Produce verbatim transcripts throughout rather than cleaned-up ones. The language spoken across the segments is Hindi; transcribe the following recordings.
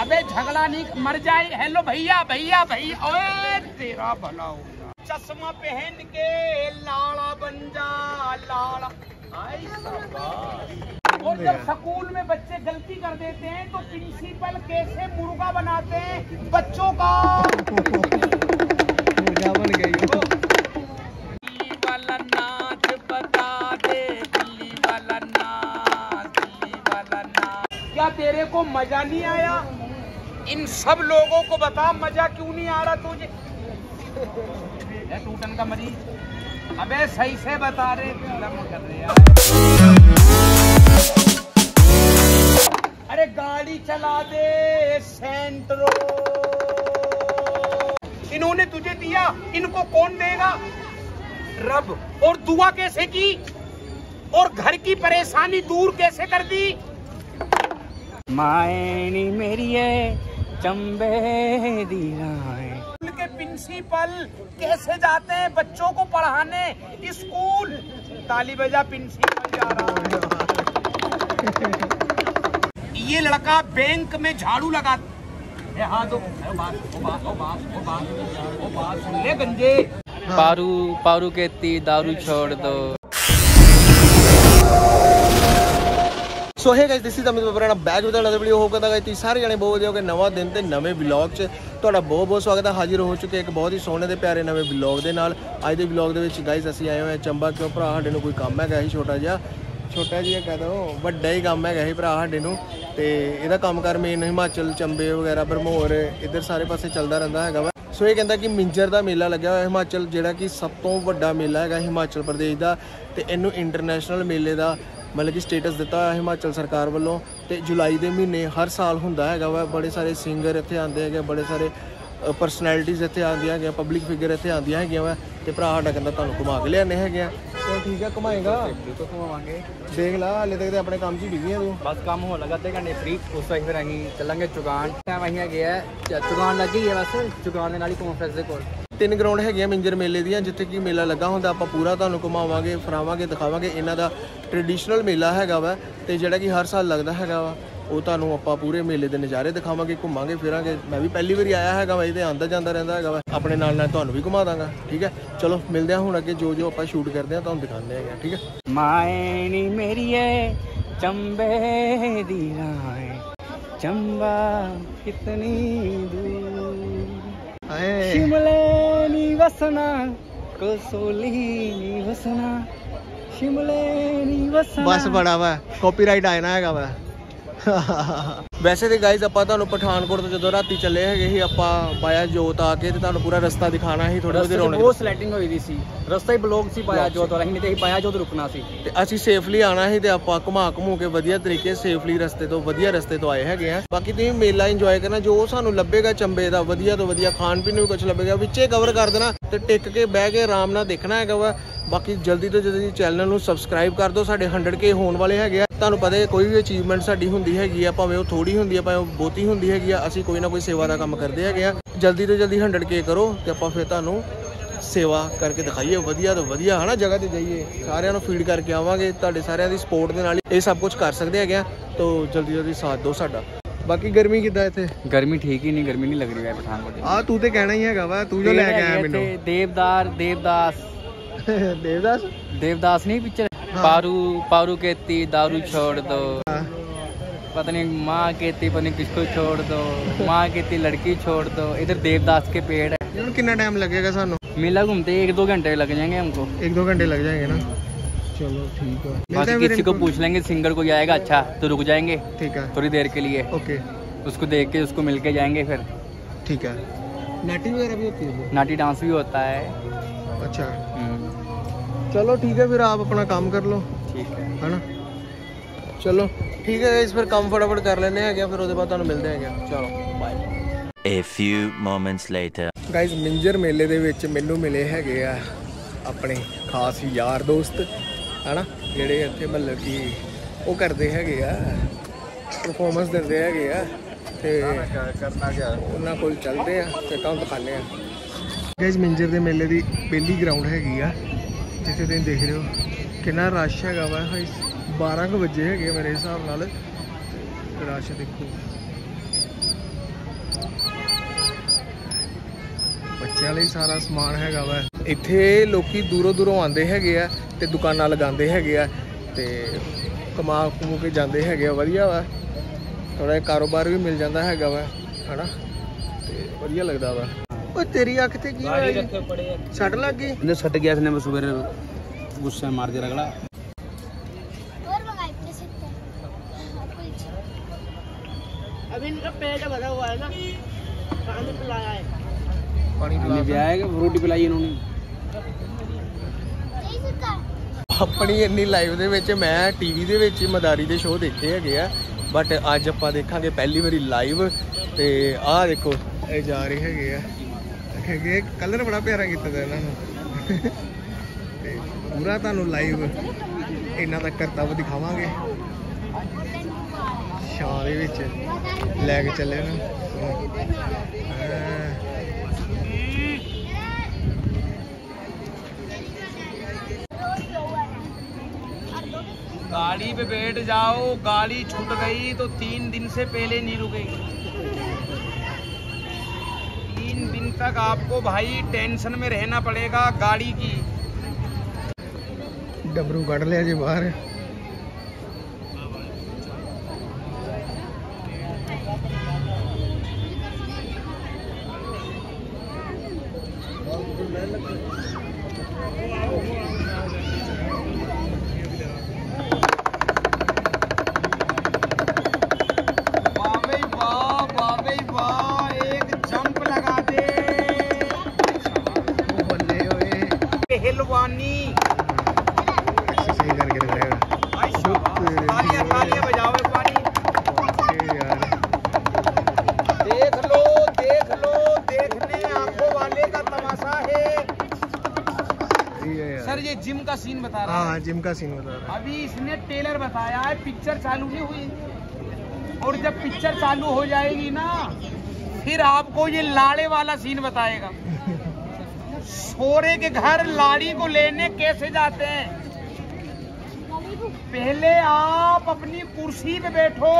अबे झगड़ा नहीं मर जाए। हेलो भैया भैया भैया, ओए तेरा भला होगा। चश्मा पहन के लाड़ा बन जा लाड़ा। और जब स्कूल में बच्चे गलती कर देते हैं तो प्रिंसिपल कैसे मुर्गा बनाते हैं बच्चों का। मुर्गा बन गई दिल्ली वाला नाच, बता दे दिल्ली वाला नाच, दिल्ली वाला नाच। क्या तेरे को मजा नहीं आया? इन सब लोगों को बता मजा क्यों नहीं आ रहा तुझे? टूटन का मरीज, अबे सही से बता रहे कर रहे। अरे गाड़ी चला दे सेंट्रो। इन्होंने तुझे दिया, इनको कौन देगा? रब। और दुआ कैसे की और घर की परेशानी दूर कैसे कर दी? मायनी मेरी है चंबे दी राय। प्रिंसिपल कैसे जाते हैं बच्चों को पढ़ाने स्कूल? ताली बजा, प्रिंसिपल जा रहा है। ये लड़का बैंक में झाड़ू लगा। हाँ दो ले गंजे। पारू पारू कहती दारू छोड़ दो। सो है guys, this is Amit Babrana back with another video. Hope करता गाइस तुसीं सारे जाने बहुत वधिया होगे। नवा दिन ते नवे ब्लॉग च तुहाडा बहुत बहुत स्वागत है। हाजिर हो चुके एक बहुत ही सोहने ते प्यारे नवे ब्लॉग दे नाल। अज दे ब्लॉग दे विच गाइस असीं आए होए चंबा, क्यों भरा साडे नूं कोई कम है। छोटा जिहा छोटा जिहा कह दो वड्डा ही कम है ही भरा साडे नूं। ते इहदा कम्मकार मेन हिमाचल चंबे वगैरह भरमौर इधर सारे पासे चलदा रहिंदा हैगा। सो ये कहता कि मिंजर का मेला लग्या हुआ हिमाचल, जोड़ा कि सब तो वड्डा मेला है हिमाचल प्रदेश का। तो इनू इंटरनेशनल मेले का मतलब कि स्टेटस दिता हुआ हिमाचल सरकार वालों। तो जुलाई के महीने हर साल होंदा है वा। बड़े सारे सिंगर इत्थे आंदे है, बड़े सारे परसनैलिटीज़ इत्थे आंदियां है, पब्लिक फिगर इत्थे आंदियां हैगियां वा। तो भरा साडा कहता तुहानूं घुमा के लियाने हैगे। तो ठीक है घुमाएगा, घुमावांगे। देख ला हाले तक अपने काम च बिजी है तू। बस काम हो लगा अद्धे घंटे फ्री, उस तो फिर अं चलेंगे चौगान। टाइम अं गया चौगान लग गई है बस, चौगान के नाल ही कॉन्फ्रेंस के कोल। तीन ग्राउंड है मिंजर मेले दियां जिथे कि मेला लगा होंदा। आपां पूरा तुहानूं घुमावांगे फरावांगे दिखावांगे। इन्हां दा ट्रेडिशनल मेला हैगा वा ते जिहड़ा कि हर साल लगदा हैगा वा। ओह तुहानूं आपां पूरे मेले दे नज़ारे दिखावांगे, घुमांगे फिरांगे। मैं भी पहली बारी आया हैगा वा, इहदे आंदा जांदा रहिंदा हैगा वा। अपने नाल नाल तुहानूं भी घुमा दांगा, ठीक है। चलो मिलदे हां हुण अग्गे, जो जो आपां शूट करदे हां तुहानूं दिखांदे हैगे, ठीक है। मायनी मेरी है चंबे दी राय, चंबा कितनी दूर। शिमले वसना कोसोली वसना शिमले वसना। बस बड़ा वा, कॉपीराइट आना हैगा वा। वैसे तो गाइज आप पठानकोट तो जो राती चले है ही आप पाया जोत आके पूरा रस्ता दिखाना ही थोड़ा देर होने। बहुत सिलेक्टिंग हुई दी, रस्ता ही ब्लॉक से पाया जोत वाला ही, नहीं तो पाया जोत रुकना सी। असं सेफली आना ही, आप घुमा घुमू के वधिया तरीके सेफली रस्ते तो वधिया रस्ते तो आए है। बाकी तुम मेला इंजॉय करना, जो सानू लभेगा चंबे का वधिया तो वधिया खान पीन भी कुछ लभेगा, विचे कवर कर देना। तो टिक के बह के आराम नाल देखना है वा। बाकी जल्दी तो जल्दी चैनल में सबसक्राइब कर दो। साढ़े हंड्रेड के होने वाले है। तुहानूं पता है कोई भी अचीवमेंट साडी हुंदी हैगी आ, भावें वो थोड़ी हुंदी आ भावें वो बहुती हुंदी हैगी आ, असीं कोई ना कोई सेवा का काम करते हैं। जल्दी तो जल्दी हंड्रेड के करो तो आपां फिर तुहानूं सेवा करके दिखाइए वधिया तो वधिया है ना। जगह तो जाइए सारियां नूं फीड करके आवांगे, तुहाडे सारियां दी सपोर्ट दे नाल ये सब कुछ कर सकदे हैं। तो जल्दी जल्दी साथ दो साडा। बाकी गर्मी किद्दां इत्थे? गर्मी ठीक ही नहीं, गर्मी नहीं लग रही है पठानकोट। आ तू तो कहना ही हैगा वा, तू जो लैके आया मैनूं देवदार देवदास देवदास देवदास नहीं पिक्चर। पारू पारू कहती दारू छोड़ दो, पता नहीं माँ कहती पता नहीं किसको छोड़ दो, माँ कहती लड़की छोड़ दो। इधर देवदास के पेड़ है। कितना टाइम लगेगा सानू मेला घूमते? एक दो घंटे लग जाएंगे हमको। एक दो घंटे लग जाएंगे ना, चलो ठीक है। बाकी किसी को पूछ लेंगे, सिंगर कोई आएगा अच्छा तो रुक जाएंगे, ठीक है, थोड़ी देर के लिए। ओके, उसको देख के उसको मिल के जाएंगे फिर, ठीक है। नाटी वगैरह भी होती है, नाटी डांस भी होता है। अच्छा चलो ठीक है, फिर आप अपना काम कर लो, ठीक है है ना। चलो ठीक है इस पर काम फटाफट कर लेने हैं क्या, फिर उसके बाद तुहानूं मिलदे हैं क्या। चलो bye. A few moments later guys Minjar मेले दे विच मैनूं मिले हैगे आ अपने खास यार दोस्त है ना, जिहड़े इत्थे मतलब कि वो करदे हैगे आ परफॉर्मेंस दिंदे हैगे आ। ते करना क्या उन्हां कोल चलदे आ ते काम दिखाने आ। गाइस मिंजर दे मेले दी पहली ग्राउंड हैगी आ जिथे तुम देख रहे हो कितना रश है वा। बारह बजे है मेरे हिसाब नाल रश देखो। ਵਾਲਾ ਹੀ ਸਾਰਾ ਸਮਾਨ ਹੈਗਾ ਵਾ। ਇੱਥੇ ਲੋਕੀ ਦੂਰੋਂ ਦੂਰੋਂ ਆਉਂਦੇ ਹੈਗੇ ਆ ਤੇ ਦੁਕਾਨਾਂ ਲਗਾਉਂਦੇ ਹੈਗੇ ਆ ਤੇ ਕਮਾ ਕਮੂ ਕੇ ਜਾਂਦੇ ਹੈਗੇ ਆ। ਵਧੀਆ ਵਾ, ਥੋੜਾ ਜਿਹਾ ਕਾਰੋਬਾਰ ਵੀ ਮਿਲ ਜਾਂਦਾ ਹੈਗਾ ਵਾ, ਹਨਾ, ਤੇ ਵਧੀਆ ਲੱਗਦਾ ਵਾ। ਉਹ ਤੇਰੀ ਅੱਖ ਤੇ ਕੀ ਹੋਇਆ? ਛੱਟ ਲੱਗ ਗਈ? ਇਹਨੇ ਛੱਟ ਗਿਆ ਇਸਨੇ ਸਵੇਰੇ ਗੁੱਸੇ ਮਾਰ ਕੇ ਰਗੜਾ। अभी इनका पेट भरा हुआ है ना, पानी पिलाया है, पानी पिलाया है, रोटी पिलाई इन्होंने। अपनी इन्नी लाइव दे विच मैं टीवी दे विच मदारी दे शो देखे हैगे आ, बट अज आपां देखांगे पहली बारी लाइव। ते आ देखो ये जा रहे हैगे आ, हैगे कलर बड़ा प्यारा कीता दा इन्हां ते पूरा तुहानूं लाइव इन्हां दा करतब दिखावांगे। छां दे विच लैग चले ना, गाड़ी पे बैठ जाओ, गाड़ी छूट गई तो तीन दिन से पहले नहीं रुकेगी। तीन दिन तक आपको भाई टेंशन में रहना पड़ेगा गाड़ी की। डबरू कट लिया जी बाहर। जिम का सीन बता रहा है। जिम का सीन बता रहा है। अभी इसने टेलर बताया है, पिक्चर चालू नहीं हुई, और जब पिक्चर चालू हो जाएगी ना फिर आपको ये लाड़े वाला सीन बताएगा। सोरे के घर लाड़ी को लेने कैसे जाते हैं? पहले आप अपनी कुर्सी पे बैठो।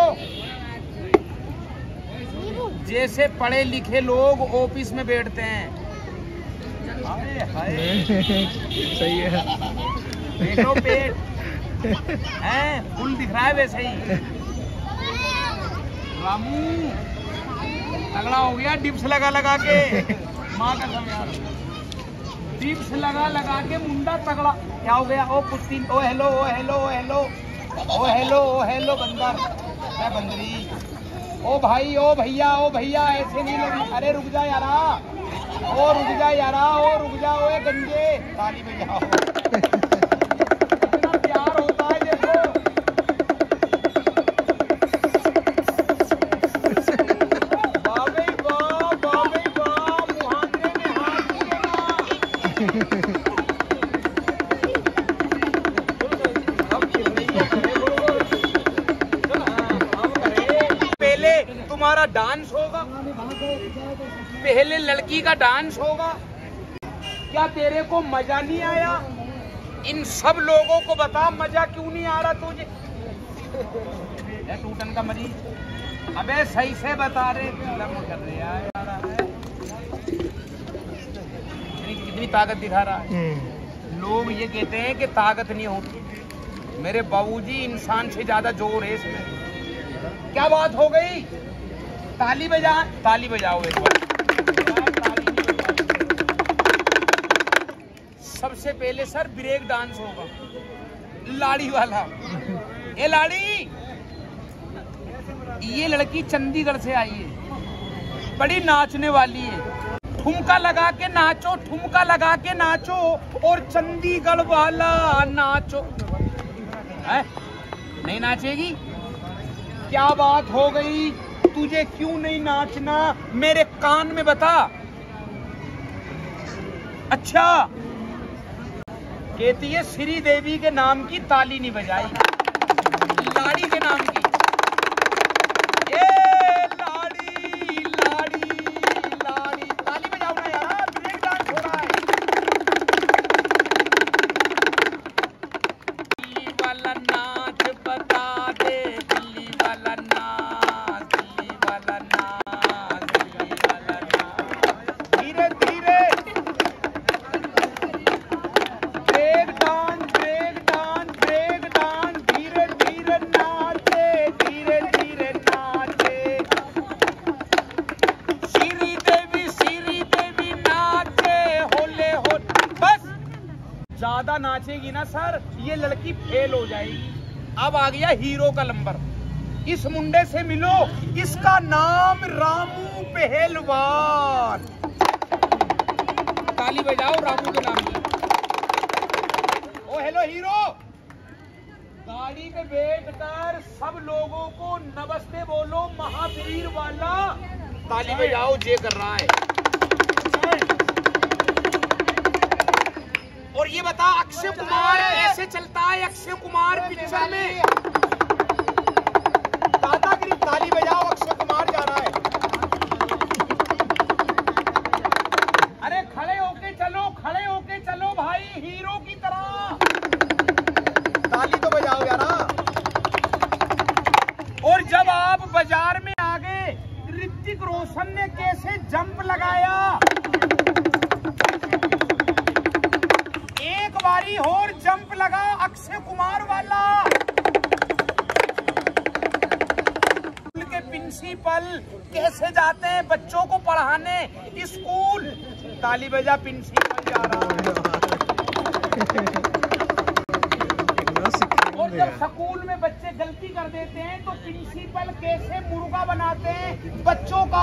जैसे पढ़े लिखे लोग ऑफिस में बैठते हैं। सही है, देखो पेट है फुल दिख रहा है। वैसे ही रामू तगड़ा हो गया डिप्स लगा लगा के, माँ का यार डिप्स लगा लगा के मुंडा तगड़ा। क्या हो गया? ओ कुछ ओ हेलो ओ हेलो ओ हेलो ओ हेलो ओ हेलो बंदर है बंदरी। ओ भाई ओ भैया ओ भैया ऐसे नहीं लगी। अरे रुक जा यारा, ओ रुक जा यारा, ओ रुक जा, ओए गंजे ताली पे जाओ। इतना प्यार होता है देखो। बाबे वाह, बाबे वाह, मुहाने में हाथ देना। पहले तुम्हारा डांस होगा, पहले लड़की का डांस होगा। क्या तेरे को मजा नहीं आया? इन सब लोगों को बता मजा क्यों नहीं आ रहा तुझे? टूटन का मरीज, अबे सही से बता रहे कर रहे यार। कितनी ताकत दिखा रहा है। लोग ये कहते हैं कि ताकत नहीं होती। मेरे बाबूजी इंसान से ज्यादा जोर है इसमें। क्या बात हो गई? ताली बजा, ताली बजाओ एक बार। सबसे पहले सर ब्रेक डांस होगा, लाड़ी वाला। ए लाड़ी, ये लड़की चंडीगढ़ से आई है, बड़ी नाचने वाली है। ठुमका लगा के नाचो, ठुमका लगा के नाचो, और चंडीगढ़ वाला नाचो। है? नहीं नाचेगी? क्या बात हो गई? तुझे क्यों नहीं नाचना? मेरे कान में बता। अच्छा, कहती है श्री देवी के नाम की ताली नहीं बजाई, लाड़ी के नाम की। ये लाड़ी लाड़ी लाड़ी ताली बजाओ ना यार, ब्रेक डांस हो रहा है। दिल्ली वाला नाच बता दे, दिल्ली वाला नाच, दिल्ली वाला नाच, दिल्ली वाला नाच। धीरे धीरे लड़का नाचेगी ना सर, ये लड़की फेल हो जाएगी। अब आ गया हीरो का नंबर, इस मुंडे से मिलो, इसका नाम रामू पहलवान। ताली बजाओ रामू के नाम की। ओ हेलो हीरो, गाड़ी पे बैठकर सब लोगों को नमस्ते बोलो, महावीर वाला। ताली बजाओ, जे कर रहा है। और ये बता, अक्षय कुमार ऐसे चलता है? अक्षय कुमार पिक्चर में दादागिरी। ताली बजाओ, अक्षय कुमार जा रहा है। अरे खड़े होके चलो, खड़े होके चलो भाई, हीरो की तरह। ताली तो बजाओ यार। और जब आप बाजार में आ गए, ऋतिक रोशन ने कैसे जंप लगाया। एक बारी और जंप लगा अक्षय कुमार वाला। स्कूल के प्रिंसिपल कैसे जाते हैं बच्चों को पढ़ाने स्कूल। ताली बजा, प्रिंसिपल जा रहा है। और जब स्कूल में बच्चे गलती कर देते हैं तो प्रिंसिपल कैसे मुर्गा बनाते हैं बच्चों का।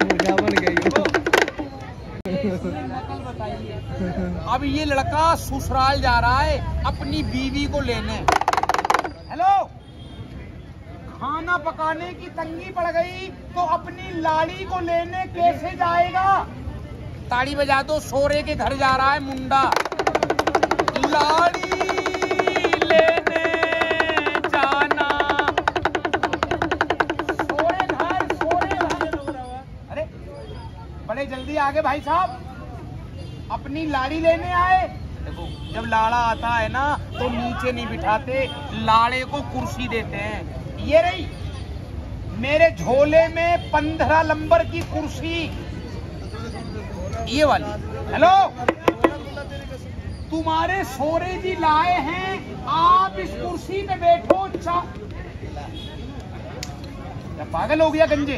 मुर्गा बन गई। अब ये लड़का ससुराल जा रहा है अपनी बीवी को लेने। हेलो, खाना पकाने की तंगी पड़ गई तो अपनी लाड़ी को लेने कैसे जाएगा। ताड़ी बजा दो, सोरे के घर जा रहा है मुंडा। लाड़ी लेने जाना सोरे घर, सोरे घर। अरे बड़े जल्दी आगे भाई साहब, अपनी लाड़ी लेने आए। देखो, जब लाड़ा आता है ना तो नीचे नहीं बिठाते, लाड़े को कुर्सी देते हैं। ये रही मेरे झोले में पंद्रह नंबर की कुर्सी, ये वाली। हेलो, तुम्हारे सोरे जी लाए हैं, आप इस कुर्सी पे बैठो। पागल हो गया गंजे।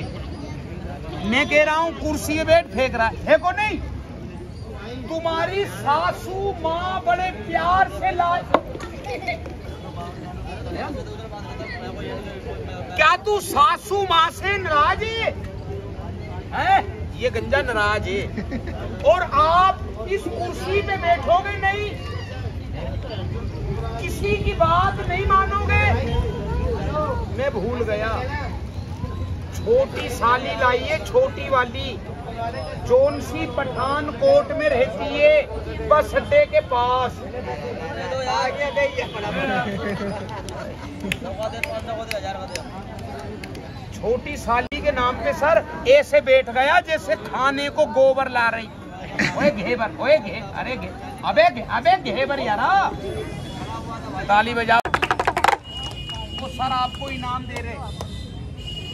मैं कह रहा हूँ कुर्सी पे बैठ, फेंक रहा है। फेंको नहीं, तुम्हारी सासू माँ बड़े प्यार से लाए। क्या तू सासू माँ से नाराज है? ये गंजा नाराज है। और आप इस कुर्सी पे बैठोगे नहीं, किसी की बात नहीं मानोगे। मैं भूल गया, छोटी साली लाइए, छोटी वाली, जोन सी पठानकोट में रहती है, बस अड्डे के पास। छोटी साली के नाम पे सर ऐसे बैठ गया जैसे खाने को गोबर ला रही। ओए घेबर, ओए घे, अरे घे, अबे घे, अबे घेबर यारा। ताली बजाओ। वो सर आपको इनाम दे रहे।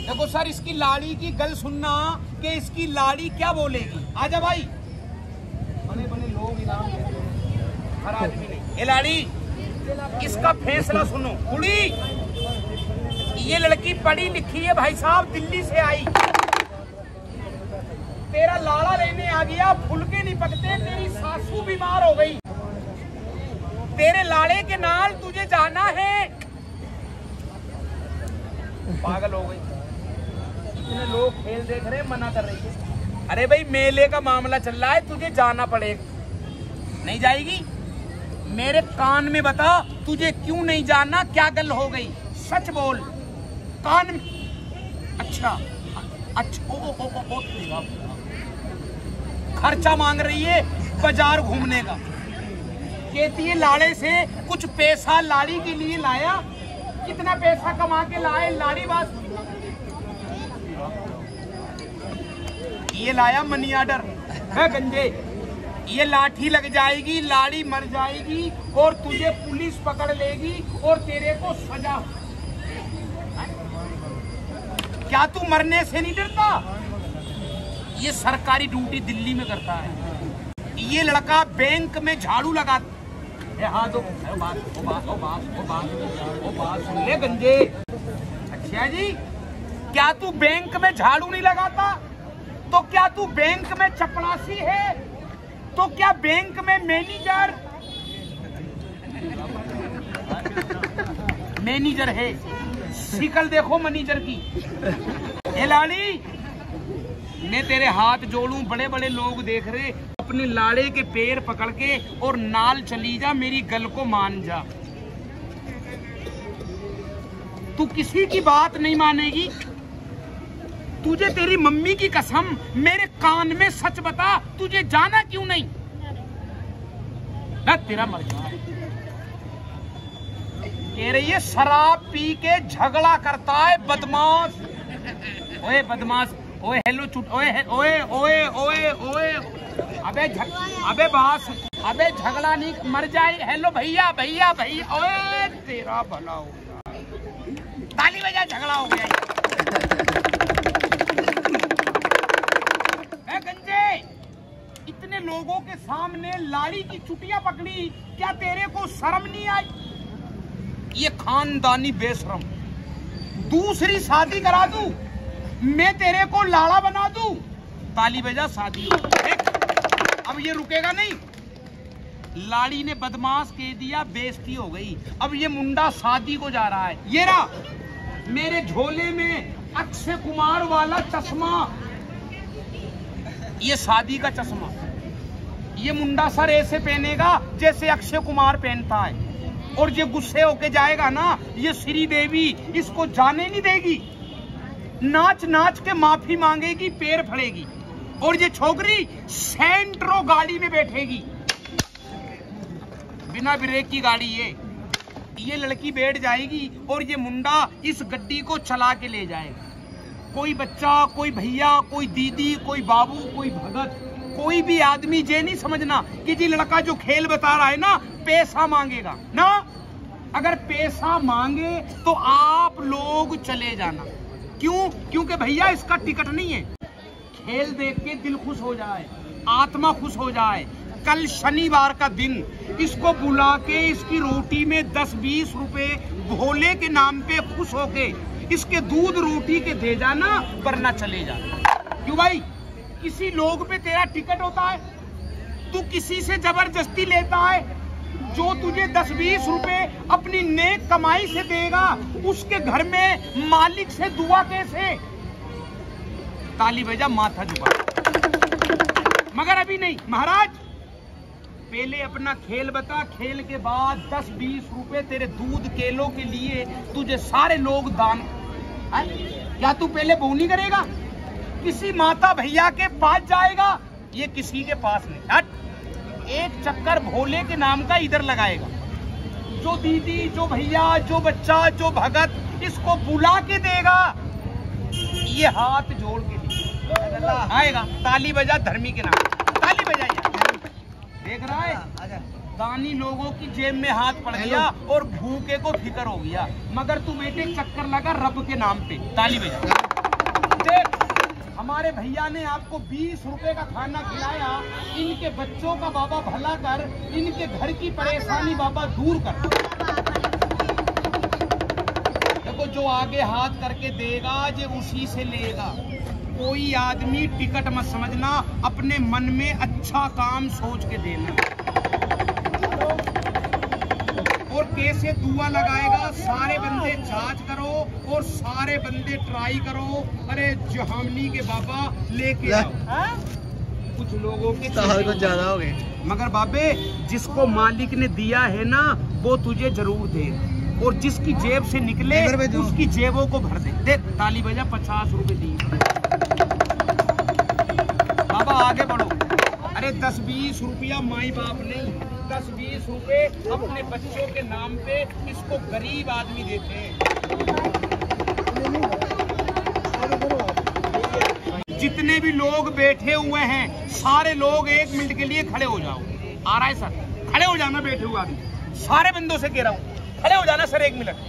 देखो सर, इसकी लाड़ी की गल सुनना कि इसकी लाड़ी क्या बोलेगी। आजा भाई, बने बने लोग इनाम देते हैं, हर आदमी नहीं। ये लाड़ी, इसका फैसला सुनो। कुड़ी, ये लड़की पढ़ी लिखी है भाई साहब, दिल्ली से आई। तेरा लाड़ा लेने आ गया, फुलके नहीं पकते, तेरी सासू बीमार हो गई। तेरे लाड़े के नाल तुझे जाना है। पागल हो गई। इतने लोग खेल देख रहे, मना कर रही है। अरे भाई, मेले का मामला चल रहा है, तुझे जाना पड़ेगा। नहीं जाएगी? मेरे कान में बता, तुझे क्यों नहीं जाना, क्या गल हो गई, सच बोल। कान में। अच्छा अच्छा, ओ, ओ, ओ, ओ, ओ, ओ, खर्चा मांग रही है बाजार घूमने का। कहती है लाड़े से कुछ पैसा लाड़ी के लिए लाया, कितना पैसा कमा के लाए लाड़ी। बात ये लाया मनी ऑर्डर है गंजे। ये लाठी लग जाएगी, लाड़ी मर जाएगी, और तुझे पुलिस पकड़ लेगी और तेरे को सजा। क्या तू मरने से नहीं डरता? ये सरकारी ड्यूटी दिल्ली में करता है। ये लड़का बैंक में झाड़ू लगाता। हाँ तो बात ओ बात ओ बात ओ बात ओ बात सुन ले गंजे। अच्छा जी, क्या तू बैंक में झाड़ू नहीं लगाता? तो क्या तू बैंक में चपरासी है? तो क्या बैंक में मैनेजर मैनेजर है? शिकल देखो मैनेजर की। ए लाड़ी, मैं तेरे हाथ जोड़ूं, बड़े बड़े लोग देख रहे, अपने लाड़े के पैर पकड़ के और नाल चली जा, मेरी गल को मान जा। तू किसी की बात नहीं मानेगी, तुझे तेरी मम्मी की कसम, मेरे कान में सच बता, तुझे जाना क्यों नहीं? ना तेरा मर जाए। कह रही है शराब पी के झगड़ा करता है बदमाश। ओए बदमाश, ओए हेलो चुट, ओए ओए ओए ओए ओए अबे झग, अबे बास, अबे झगड़ा नहीं, मर जाए। हेलो भैया भैया भैया, ओए तेरा भला हो, ताली बजा, झगड़ा हो गया। ए गंजे, इतने लोगों के सामने लाड़ी की चुटियां पकड़ी, क्या तेरे को शर्म नहीं आई? ये खानदानी बेशरम, दूसरी शादी करा दूं, मैं तेरे को लाड़ा बना दूं, ताली बजा, शादी। अब ये रुकेगा नहीं। लाड़ी ने बदमाश कह दिया, बेइज्जती हो गई। अब ये मुंडा शादी को जा रहा है। ये रहा मेरे झोले में अक्षय कुमार वाला चश्मा, ये शादी का चश्मा। ये मुंडा सर ऐसे पहनेगा जैसे अक्षय कुमार पहनता है, और ये गुस्से होके जाएगा ना, ये श्री देवी इसको जाने नहीं देगी, नाच नाच के माफी मांगेगी, पैर फड़ेगी, और ये छोकरी सेंट्रो गाड़ी में बैठेगी, बिना ब्रेक की गाड़ी है। ये लड़की बैठ जाएगी और ये मुंडा इस गड्डी को चला के ले जाएगा। कोई बच्चा, कोई भैया, कोई दीदी, कोई बाबू, कोई भगत, कोई भी आदमी ये नहीं समझना कि जी लड़का जो खेल बता रहा है ना पैसा मांगेगा ना। अगर पैसा मांगे तो आप लोग चले जाना। क्यों? क्योंकि भैया इसका टिकट नहीं है। खेल देख के दिल खुश हो जाए, आत्मा खुश हो जाए। कल शनिवार का दिन इसको बुला के इसकी रोटी में दस बीस रुपए भोले के नाम पे खुश होके इसके दूध रोटी के दे जाना, वरना चले जाना। क्यों भाई? किसी लोग पे तेरा टिकट होता है, तू किसी से जबरदस्ती लेता है। जो तुझे दस बीस रुपए अपनी नेक कमाई से देगा, उसके घर में मालिक से दुआ कैसे? ताली बजा, माथा झुका। मगर अभी नहीं महाराज, पहले अपना खेल बता, खेल के बाद दस बीस रुपए तेरे दूध केलों के लिए तुझे सारे लोग दान। या तू पहले बोनी करेगा, किसी माता भैया के पास जाएगा, ये किसी के पास नहीं। हट, एक चक्कर भोले के नाम का इधर लगाएगा। जो दीदी, जो भैया, जो बच्चा, जो भगत इसको बुला के देगा, ये हाथ जोड़ के देगा, आएगा। ताली बजा, धर्मी के नाम, ताली बजाइए। देख रहा है, दानी लोगों की जेब में हाथ पड़ गया और भूखे को फिकर हो गया। मगर तू बेटे चक्कर लगा रब के नाम पे, ताली बजा। देख, हमारे भैया ने आपको बीस रुपए का खाना खिलाया। इनके बच्चों का बाबा भला कर, इनके घर की परेशानी बाबा दूर कर। देखो, जो आगे हाथ करके देगा ये उसी से लेगा। कोई आदमी टिकट मत समझना, अपने मन में अच्छा काम सोच के देना। और कैसे दुआ लगाएगा, सारे बंदे जांच करो और सारे बंदे ट्राई करो। अरे जहामनी के बाबा लेके आओ। कुछ लोगों के को ज्यादा हो गए, मगर बाबे जिसको मालिक ने दिया है ना, वो तुझे जरूर दे, और जिसकी जेब से निकले उसकी जेबों को भर दे। देख, ताली बजा, पचास रुपए दिए। बाबा आगे बढ़ो। अरे दस बीस रुपया माई बाप नहीं, दस बीस रुपए अपने बच्चों के नाम पे इसको गरीब आदमी देते हैं। जितने भी लोग बैठे हुए हैं, सारे लोग एक मिनट के लिए खड़े हो जाओ। आ रहा है सर, खड़े हो जाना। बैठे हुए आदमी, सारे बंदों से कह रहा हूँ, खड़े हो जाना सर, एक मिनट।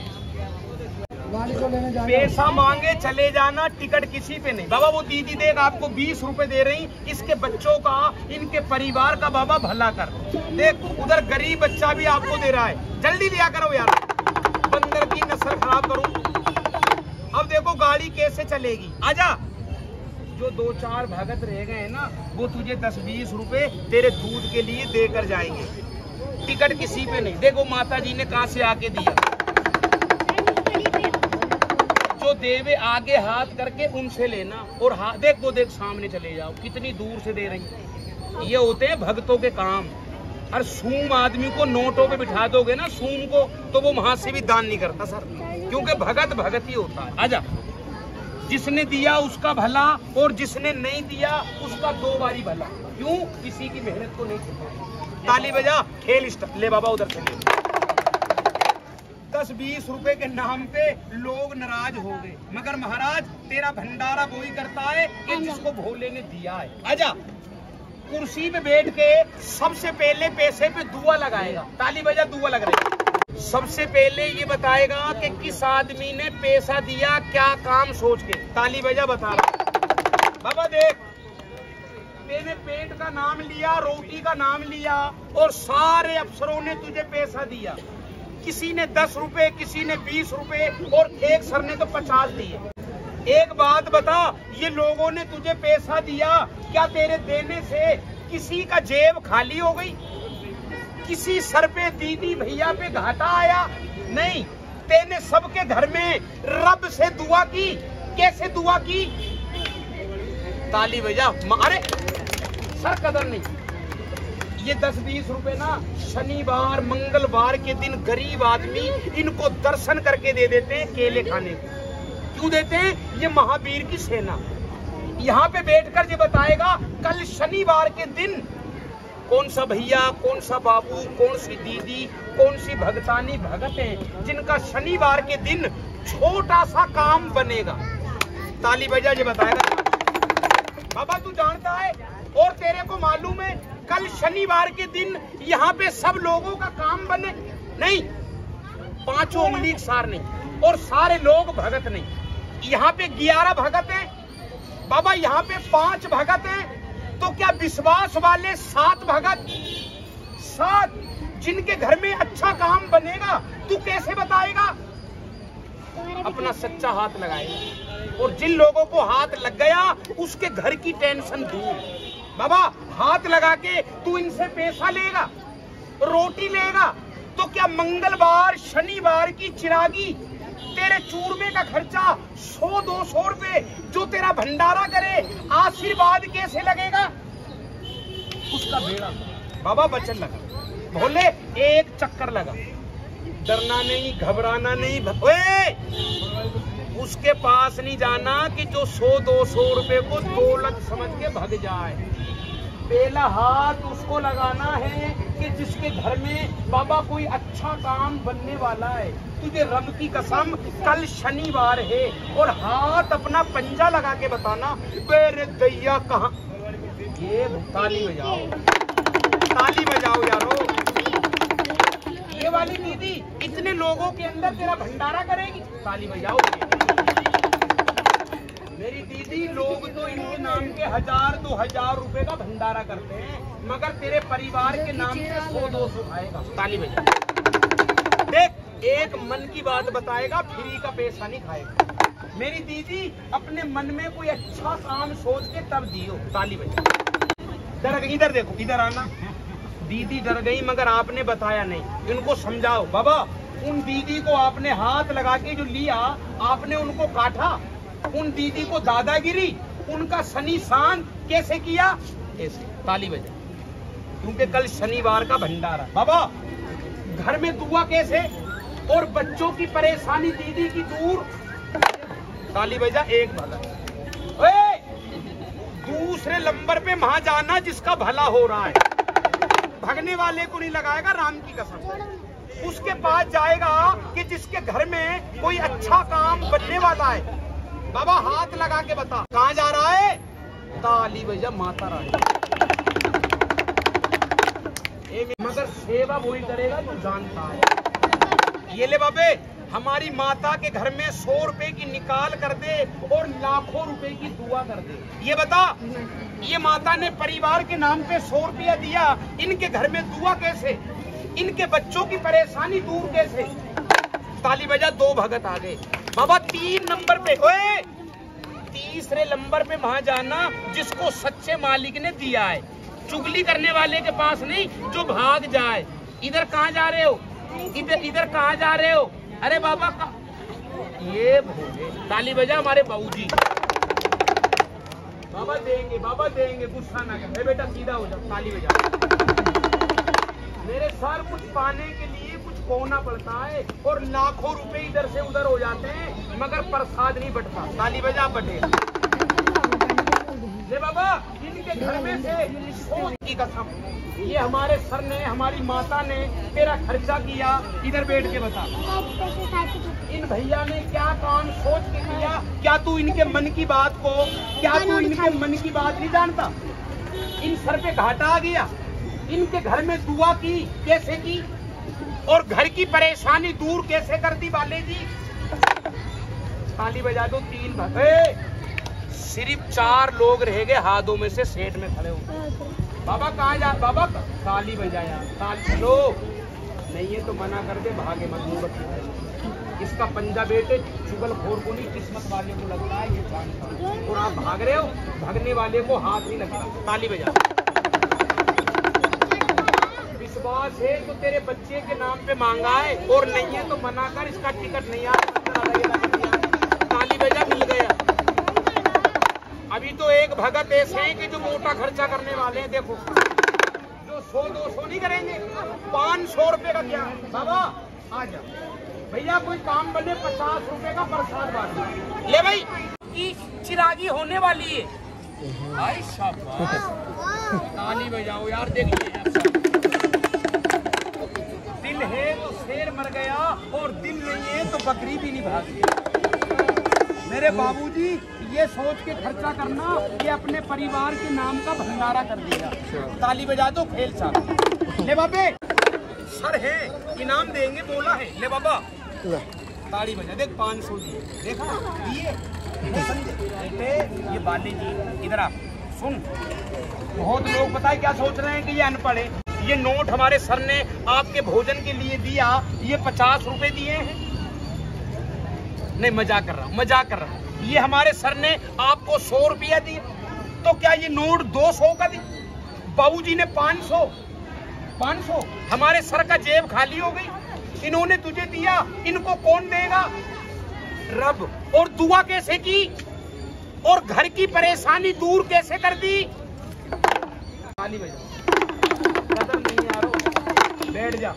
पैसा मांगे चले जाना, टिकट किसी पे नहीं। बाबा वो दीदी देख आपको बीस रुपए दे रही, इसके बच्चों का, इनके परिवार का बाबा भला कर। देख, उधर गरीब बच्चा भी आपको दे रहा है। जल्दी लिया करो यार, बंदर की नस्ल खराब करूं। अब देखो गाड़ी कैसे चलेगी। आजा, जो दो चार भगत रह गए हैं ना, वो तुझे दस बीस रुपए तेरे दूध के लिए देकर जाएंगे। टिकट किसी पे नहीं। देखो माता जी ने कहाँ से आके दिया, जो देवे आगे हाथ करके उनसे लेना। और हाथ देखो, देख सामने चले जाओ, कितनी दूर से दे रही। ये होते हैं भगतों के काम। और सूम आदमी को नोटों पे बिठा दोगे ना सूम को, तो वो वहां से भी दान नहीं करता सर, क्योंकि भगत भगत ही होता है। आजा, जिसने दिया उसका भला और जिसने नहीं दिया उसका दो बारी भला। क्यों? किसी की मेहनत को नहीं छुपाया। ताली बजा, खेल स्टार्ट। ले बाबा उधर चले। दस बीस रुपए के नाम पे लोग नाराज हो गए, मगर महाराज तेरा भंडारा वो ही करता है कि जिसको भोले ने दिया है। आजा, कुर्सी पे बैठ के सबसे पहले पैसे पे दुआ लगाएगा। ताली बजा, दुआ लग रही। सबसे पहले ये बताएगा कि किस आदमी ने पैसा दिया, क्या काम सोच के। ताली बजा, बता बाबा। देख, तेने पेट का नाम लिया, रोटी का नाम लिया, और सारे अफसरों ने तुझे पैसा दिया। किसी ने दस रुपए, किसी ने बीस रुपए, और एक सर ने तो पचास दिए। एक बात बता, ये लोगों ने तुझे पैसा दिया, क्या तेरे देने से किसी का जेब खाली हो गई? किसी सर पे, दीदी भैया पे घाटा आया? नहीं, तेने सबके घर में रब से दुआ की। कैसे दुआ की? ताली बजा। अरे सर, कदर नहीं। ये दस बीस रुपए ना शनिवार मंगलवार के दिन गरीब आदमी इनको दर्शन करके दे देते हैं, केले खाने को। क्यों देते हैं? ये महावीर की सेना। यहाँ पे बैठकर ये बताएगा कल शनिवार के दिन कौन सा भैया, कौन सा बाबू, कौन सी दीदी, कौन सी भगतानी भगत हैं जिनका शनिवार के दिन छोटा सा काम बनेगा। ताली बजा, ये बताएगा। बाबा तू जानता है और तेरे को मालूम है कल शनिवार के दिन यहाँ पे सब लोगों का काम बने? नहीं, पांचों उंगली सार नहीं, और सारे लोग भगत नहीं। यहाँ पे ग्यारह भगत हैं बाबा, यहाँ पे पांच भगत हैं, तो क्या विश्वास वाले सात भगत, सात जिनके घर में अच्छा काम बनेगा, तू कैसे बताएगा? अपना सच्चा हाथ लगाएगा, और जिन लोगों को हाथ लग गया उसके घर की टेंशन दूर। बाबा हाथ लगा के तू इनसे पैसा लेगा, रोटी लेगा, तो क्या मंगलवार शनिवार की चिरागी, तेरे चूरमे का खर्चा, सौ दो सौ रुपए जो तेरा भंडारा करे, आशीर्वाद कैसे लगेगा? उसका बेड़ा बाबा बचन लगा, भोले एक चक्कर लगा। डरना नहीं, घबराना नहीं, उसके पास नहीं जाना कि जो सौ दो सौ रुपए को दौलत समझ के भग जाए। पहला हाथ उसको लगाना है कि जिसके घर में बाबा कोई अच्छा काम बनने वाला है। तुझे रब की कसम, कल शनिवार है, और हाथ अपना पंजा लगा के बताना, बेरे दैया कहाँ। ये ताली बजाओ, ताली बजाओ यारो। ये वाली दीदी इतने लोगों के अंदर तेरा भंडारा करेगी। ताली बजाओ। मेरी दीदी, लोग तो इनके नाम के हजार दो हजार रुपए का भंडारा करते हैं, मगर तेरे परिवार के नाम से सौ दो सौ आएगा। ताली बजाओ। देख, एक मन की बात बताएगा, फ्री का पैसा नहीं खाएगा। मेरी दीदी, अपने मन में कोई अच्छा काम सोच के तब दियो। ताली बजा। इधर देखो, इधर आना। दीदी डर गई, मगर आपने बताया नहीं। इनको समझाओ बाबा, उन दीदी को आपने हाथ लगा के जो लिया, आपने उनको काटा। उन दीदी को दादागिरी, उनका शनि शांत कैसे किया? ऐसे। ताली बजा। क्योंकि कल शनिवार का भंडारा। बाबा घर में दुआ कैसे, और बच्चों की परेशानी दीदी की दूर। ताली बजा। एक भगत। ओए, दूसरे नंबर पे वहां जाना जिसका भला हो रहा है, भगने वाले को नहीं लगाएगा, राम की कसम। उसके पास जाएगा कि जिसके घर में कोई अच्छा काम बनने वाला है। बाबा हाथ लगा के बता कहाँ जा रहा है। ताली बजा, माता रानी। मगर सेवा वो ही करेगा जो जानता है। ये ले बाबे, हमारी माता के घर में सौ रुपए की निकाल कर दे और लाखों रुपए की दुआ कर दे। ये बता, ये माता ने परिवार के नाम पे सौ रुपया दिया, इनके घर में दुआ कैसे, इनके बच्चों की परेशानी दूर कैसे? ताली बजा। दो भगत आ गए बाबा। तीन नंबर पे, ओए तीन तीसरे नंबर पे वहाँ जाना जिसको सच्चे मालिक ने दिया है, चुगली करने वाले के पास नहीं जो भाग जाए। इधर कहाँ जा रहे हो, इधर इधर कहाँ जा रहे हो, अरे बाबा का... ये ताली बजा हमारे बाबूजी, बाबा देंगे बाबा देंगे, गुस्सा ना कर बेटा, सीधा हो जाओ, ताली बजा। मेरे सर कुछ पाने के लिए कुछ खोना पड़ता है और लाखों रुपए इधर से उधर हो जाते हैं मगर प्रसाद नहीं बटता। ताली बजा बटे ले बाबा, इनके घर में से सोच की कसम, ये हमारे सर ने हमारी माता ने तेरा खर्चा किया, इधर बैठ के बता इन भैया ने क्या काम सोच के किया। क्या तू इनके मन की बात को, क्या तू इनके मन की बात नहीं जानता? इन सर पे घाटा आ गया, इनके घर में दुआ की कैसे की और घर की परेशानी दूर कैसे कर दी। वाले जी ताली बजा दो तीन भरे, सिर्फ चार लोग रह गए हाथों में से सेठ में खड़े हो। बाबा कहाँ जा, बाबा ताली बजाया, ताली लो नहीं है तो मना कर दे, भागे मत। इसका पंजा बेटे चुगलखोर को नहीं, किस्मत वाले को लगता है ये जानता। और आप भाग रहे हो, भागने वाले को हाथ नहीं लगता। ताली बजा। विश्वास है तो तेरे बच्चे के नाम पे मांगा है और नहीं है तो मना कर, इसका टिकट नहीं आया। ताली बजा, मिल गया। अभी तो एक भगत ऐसे हैं कि जो मोटा खर्चा करने वाले हैं। देखो जो सौ दो सौ नहीं करेंगे, पाँच सौ रुपये का क्या है। बाबा आ जाओ भैया, कोई काम बने, पचास रुपए का प्रसाद बांट ले भाई, की चिरागी होने वाली है। भाई शाबाश, ताली बजाओ यार। देखिए दिल है तो शेर मर गया और दिल नहीं है तो बकरी भी नहीं भागी। मेरे बाबूजी ये सोच के खर्चा करना, ये अपने परिवार के नाम का भंडारा कर देगा। ताली बजा दो, खेल साहब ले बाबे, सर है इनाम देंगे बोला है। ले बाबा ताली बजा, देख पाँच सौ दिए, देखा दिए। बेटे ये बाली जी इधर आप सुन, बहुत लोग पता है क्या सोच रहे हैं कि ये अनपढ़ है। ये नोट हमारे सर ने आपके भोजन के लिए दिया, ये पचास रुपए दिए हैं। नहीं मजाक कर रहा हूँ, मजाक कर रहा हूँ। ये हमारे सर ने आपको सौ रुपया दिया, तो क्या ये नोट दो सौ का दिया? बाबू जी ने पाँच सौ पाँच सौ हमारे सर का जेब खाली हो गई। इन्होंने तुझे दिया, इनको कौन देगा? रब। और दुआ कैसे की और घर की परेशानी दूर कैसे कर दी। ताली बजा, नहीं यारो बैठ जा।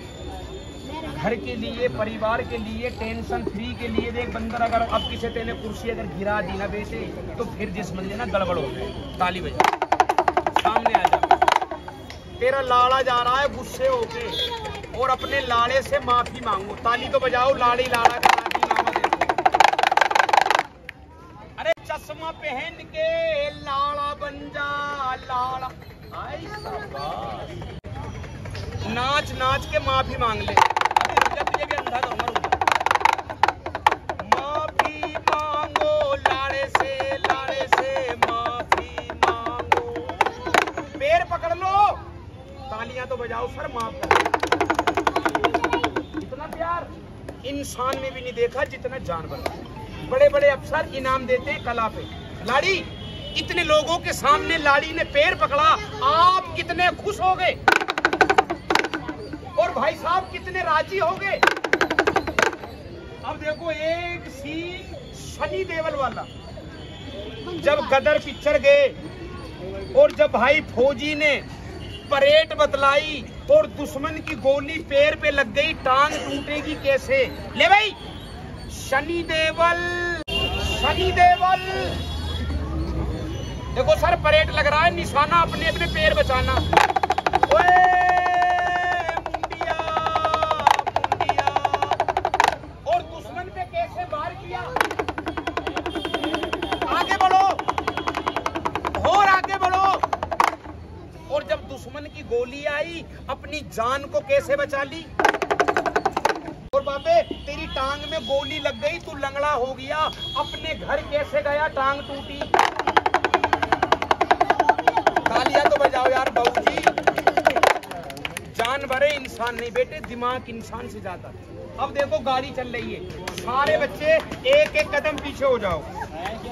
घर के लिए, परिवार के लिए, टेंशन फ्री के लिए। देख बंदर, अगर अब किसी तेने कुर्सी अगर गिरा दी ना बेटे, तो फिर जिस बंदे ना गड़बड़ हो गए। ताली बजा, सामने आ जा। तेरा लाड़ा जा रहा है गुस्से होके, और अपने लाड़े से माफी मांगो। ताली तो बजाओ, लाड़ी लाड़ा का माफी मांगो। अरे चश्मा पहन के लाड़ा बन जा, लाड़ा आई शाबाश। नाच नाच के माफी मांग ले। अरे तुझे भी अंधा तो मरूंगा। माफी मांगो लाड़े से, लाड़े से माफी मांगो। पैर पकड़ लो, तालियां तो बजाओ सर, माफ कर। इतना प्यार इंसान में भी नहीं देखा जितना जानवर। बड़े बड़े अफसर इनाम देते हैं कला पे। लाड़ी, इतने लोगों के सामने लाड़ी ने पैर पकड़ा, आप कितने खुश हो गए और भाई साहब कितने राजी हो गए। अब देखो एक सीन सनी देवल वाला, जब गदर पिक्चर गए और जब भाई फौजी ने परेड बतलाई और दुश्मन की गोली पैर पे लग गई, टांग टूटेगी कैसे। ले भाई शनि देवल, शनि देवल। देखो सर परेड लग रहा है, निशाना अपने अपने पैर बचाना। ओए मुंडिया मुंडिया, और दुश्मन पे कैसे वार किया। आगे बढ़ो और आगे बढ़ो। और जब दुश्मन की गोली आई, अपनी जान को कैसे बचा ली। और बाबे तेरी टांग में गोली लग गई, तू लंगड़ा हो गया, अपने घर कैसे गया, टांग टूटी। तालियां तो बजाओ यार बाबूजी। जानवर है, इंसान नहीं बेटे, दिमाग इंसान से ज्यादा। अब देखो गाड़ी चल रही है, सारे बच्चे एक एक कदम पीछे हो जाओ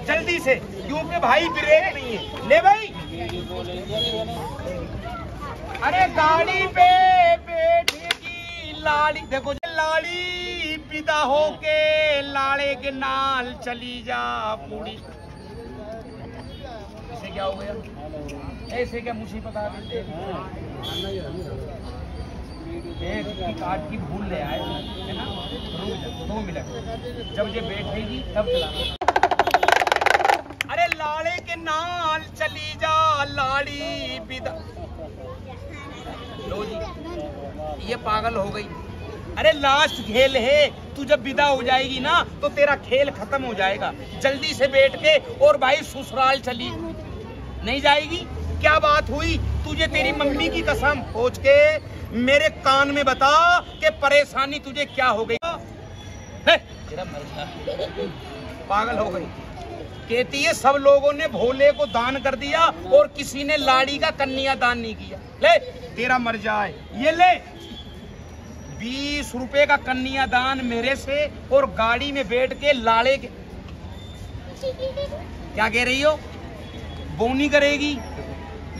जल्दी से, क्योंकि भाई ब्रेक नहीं है। ले भाई, अरे गाड़ी पे बैठेगी लाड़ी, देखो लाड़ी पिता होके लाड़े के नाल चली जा पूरी। इसे क्या हो गया, ऐसे क्या मुझे पता नहीं, कार्ड की भूल ले आए है ना। दो मिनट जब ये बैठेगी तब चला। अरे लाड़े के नाल चली जा लाड़ी बिदा। लो जी ये पागल हो गई। अरे लास्ट खेल है, तू जब विदा हो जाएगी ना तो तेरा खेल खत्म हो जाएगा। जल्दी से बैठ के और भाई ससुराल चली नहीं जाएगी। क्या बात हुई, तुझे तेरी मम्मी की कसम खोज के मेरे कान में बता कि परेशानी तुझे क्या हो गई। पागल हो गई। कहती है सब लोगों ने भोले को दान कर दिया और किसी ने लाड़ी का कन्या दान नहीं किया। ले तेरा मर जाए, ये ले बीस रुपए का कन्या दान मेरे से, और गाड़ी में बैठ के लाड़े के क्या कह रही हो बोनी करेगी।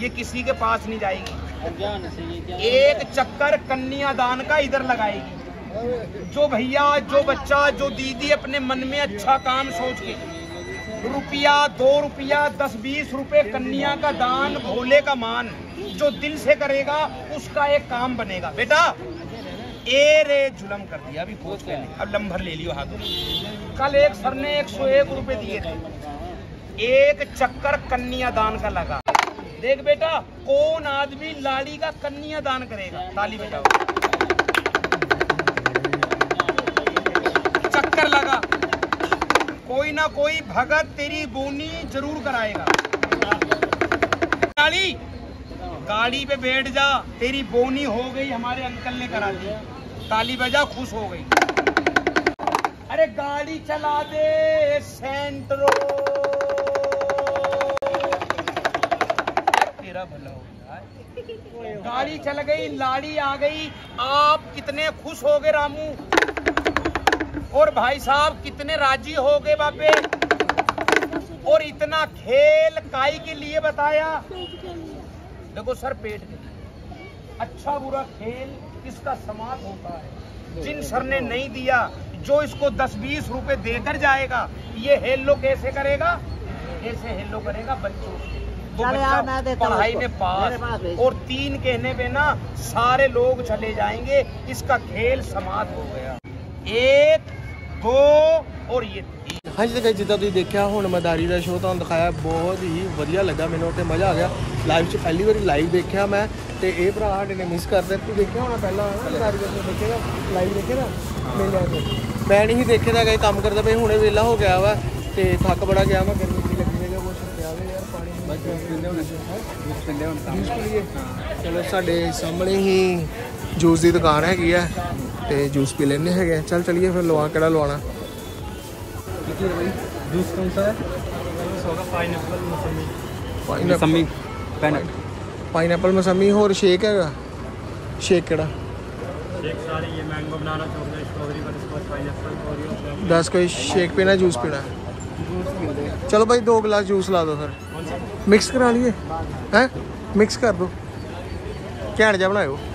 ये किसी के पास नहीं जाएगी, एक चक्कर कन्या दान का इधर लगाएगी। जो भैया जो बच्चा जो दीदी अपने मन में अच्छा काम सोच के रुपया दो रुपया दस बीस रुपए कन्या का दान भोले का मान जो दिल से करेगा उसका एक काम बनेगा। बेटा ए रे जुलम कर दिया अभी खोज के, अब लंबर ले लियो हाथों। कल एक सर ने एक सौ एक रुपये दिए थे, एक चक्कर कन्या दान का लगा। देख बेटा कौन आदमी लाड़ी का कन्या दान करेगा, ताली बजाओ। चक्कर लगा, कोई ना कोई भगत तेरी बोनी जरूर कराएगा। लाड़ी गाड़ी पे बैठ जा, तेरी बोनी हो गई हमारे अंकल ने करा दी। ताली बजा, खुश हो गई। अरे गाड़ी चला दे सेंट्रो, भला हो गया। गाड़ी चल गई, लाड़ी आ गई, आप कितने खुश हो गए रामू, और भाई साहब कितने राजी हो गए बापे। और इतना खेल काई के लिए बताया, देखो सर पेट के लिए। अच्छा बुरा खेल इसका समाप्त होता है। जिन सर ने नहीं दिया, जो इसको दस बीस रुपए देकर जाएगा, ये हेलो कैसे करेगा, कैसे हेलो करेगा बच्चों। तो बच्चा पढ़ाई में पास, और तीन कहने पे ना सारे लोग चले जाएंगे। इसका खेल समाप्त हो गया। एक दो और ये तीन। हाँ जी गाइस, जिदा तुसीं देखा हुण मदारी का शो तुहानूं दिखाया, बहुत ही वधिया लगा मैनूं, उत्थे मज़ा आ गया। लाइव च पहली बार लाइव देखा मैं, तो ये भरा साडे ने मिस करदे। तू देखा होना पहला मदारी का शो, देखेगा लाइव देखेगा मेले ते, मैं नहीं देखे दा गए काम करदा भाई। हुणे वेला हो गया वा ते थक बड़ा गया मैं, गर्मी जी लगी है कुछ पिया यार पानी। चलो साढ़े सामने ही जूस की दुकान हैगी है, तो जूस पी लेने है। चल चलिए फिर, लवा केड़ा लवाना। जूस कौन सा है? पाइनएप्पल मौसमी। और शेक है, शेक केड़ा? दस कोई शेक पीना, जूस पीना। चलो भाई दो गिलास जूस ला दो, फिर मिक्स करा लिए हैं, मिक्स कर दो, घैंट जा बनाओ।